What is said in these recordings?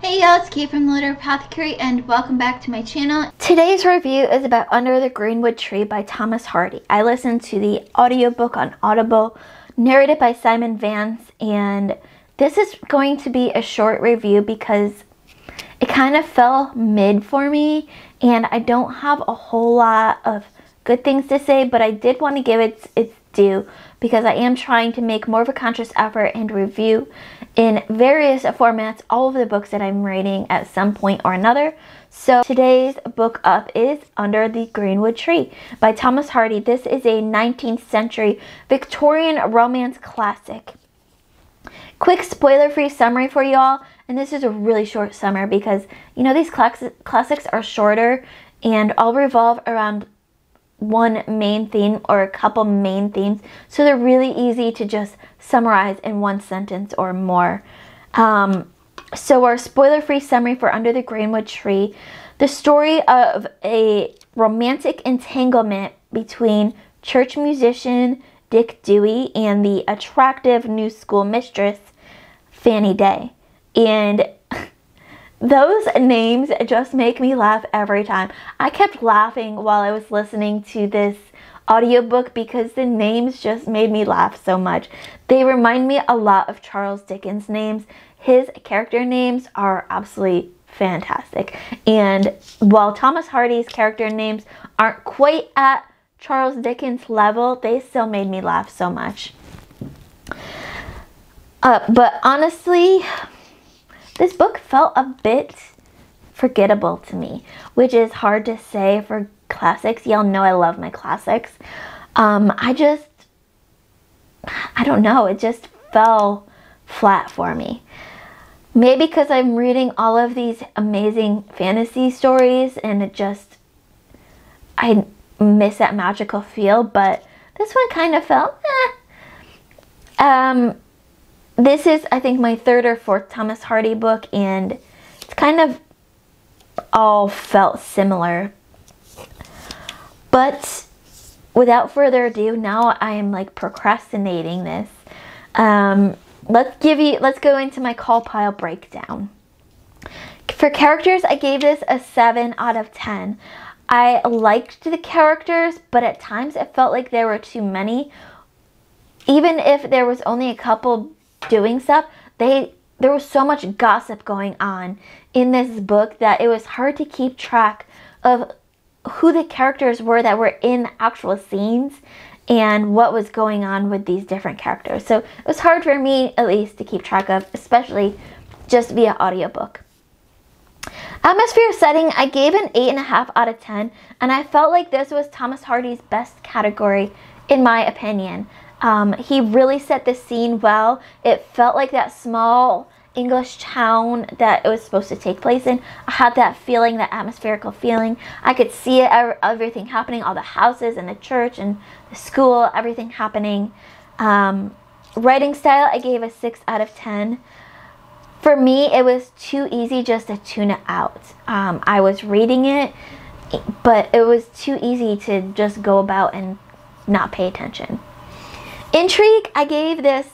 Hey y'all, it's Kate from The Literary Apothecary and welcome back to my channel. Today's review is about Under the Greenwood Tree by Thomas Hardy. I listened to the audiobook on Audible, narrated by Simon Vance, and this is going to be a short review because it kind of fell mid for me and I don't have a whole lot of good things to say, but I did want to give it its due because I am trying to make more of a conscious effort and review in various formats all of the books that I'm reading at some point or another. So today's book up is Under the Greenwood Tree by Thomas Hardy. This is a 19th century Victorian romance classic. Quick spoiler-free summary for y'all, and this is a really short summary because, you know, these classics are shorter and all revolve around one main theme or a couple main themes, so they're really easy to just summarize in one sentence or more. So our spoiler-free summary for Under the Greenwood Tree: the story of a romantic entanglement between church musician Dick Dewey and the attractive new school mistress Fanny Day. And those names just make me laugh every time. I kept laughing while I was listening to this audiobook because the names just made me laugh so much. They remind me a lot of Charles Dickens' names. His character names are absolutely fantastic. And while Thomas Hardy's character names aren't quite at Charles Dickens' level, they still made me laugh so much. But honestly, this book felt a bit forgettable to me, which is hard to say for classics. Y'all know I love my classics. I don't know, it just fell flat for me. Maybe because I'm reading all of these amazing fantasy stories and it just, I miss that magical feel, but this one kind of felt, eh. This is, I think, my third or fourth Thomas Hardy book, and it's kind of all felt similar. But without further ado, now I am like procrastinating this. Let's go into my call pile breakdown. For characters, I gave this a 7 out of 10. I liked the characters, but at times it felt like there were too many. Even if there was only a couple doing stuff, there was so much gossip going on in this book that it was hard to keep track of who the characters were that were in actual scenes and what was going on with these different characters. So it was hard for me, at least, to keep track of, especially just via audiobook. Atmosphere setting, I gave an 8.5 out of 10, and I felt like this was Thomas Hardy's best category, in my opinion. He really set the scene well. It felt like that small English town that it was supposed to take place in. I had that feeling, that atmospherical feeling. I could see it, everything happening, all the houses and the church and the school, everything happening. Writing style, I gave a 6 out of 10. For me, it was too easy just to tune it out. I was reading it, but it was too easy to just go about and not pay attention. Intrigue, I gave this,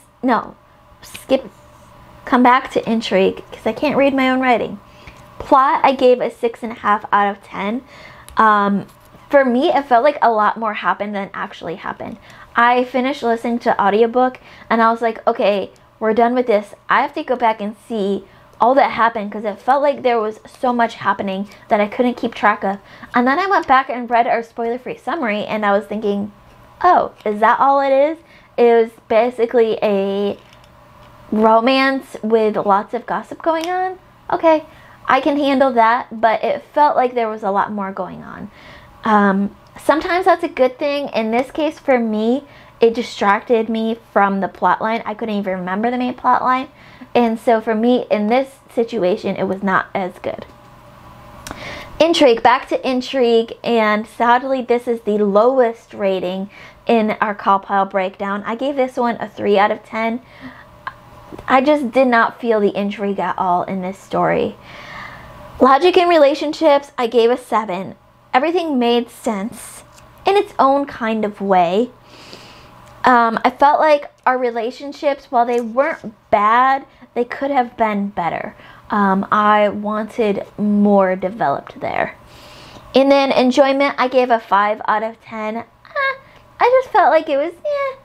come back to intrigue because I can't read my own writing. Plot, I gave a 6.5 out of 10. For me, it felt like a lot more happened than actually happened. I finished listening to audiobook and I was like, okay, we're done with this. I have to go back and see all that happened because it felt like there was so much happening that I couldn't keep track of. And then I went back and read our spoiler-free summary and I was thinking, oh, is that all it is? It was basically a romance with lots of gossip going on. Okay, I can handle that, but it felt like there was a lot more going on. Sometimes that's a good thing. In this case, for me, it distracted me from the plot line. I couldn't even remember the main plot line. And so for me, in this situation, it was not as good. Intrigue, back to intrigue, and sadly, this is the lowest rating in our call pile breakdown. I gave this one a 3 out of 10. I just did not feel the intrigue at all in this story. Logic and relationships, I gave a 7. Everything made sense in its own kind of way. I felt like our relationships, while they weren't bad, they could have been better. I wanted more developed there. And then enjoyment, I gave a 5 out of 10. I just felt like it was, yeah,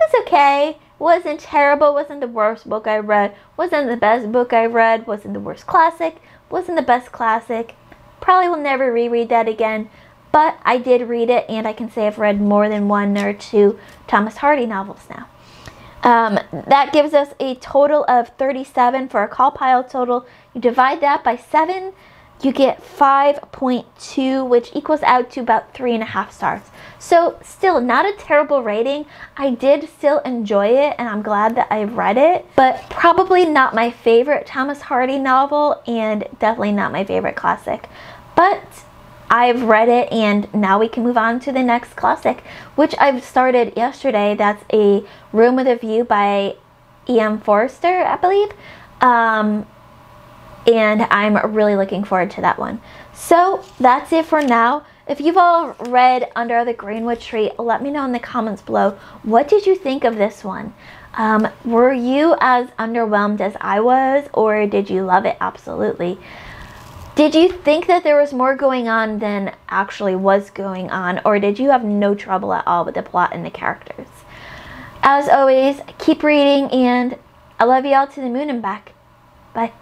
it's okay. Wasn't terrible, wasn't the worst book I read, wasn't the best book I read, wasn't the worst classic, wasn't the best classic. Probably will never reread that again, but I did read it, and I can say I've read more than 1 or 2 Thomas Hardy novels now. That gives us a total of 37 for a compile total. You divide that by 7, you get 5.2, which equals out to about 3.5 stars. So still not a terrible rating. I did still enjoy it, and I'm glad that I read it, but probably not my favorite Thomas Hardy novel, and definitely not my favorite classic. But I've read it, and now we can move on to the next classic, which I've started yesterday. That's A Room With A View by E.M. Forster, I believe. And I'm really looking forward to that one. So that's it for now. If you've all read Under the Greenwood Tree, let me know in the comments below, what did you think of this one? Were you as underwhelmed as I was, or did you love it absolutely? Did you think that there was more going on than actually was going on, or did you have no trouble at all with the plot and the characters? As always, keep reading, and I love you all to the moon and back. Bye.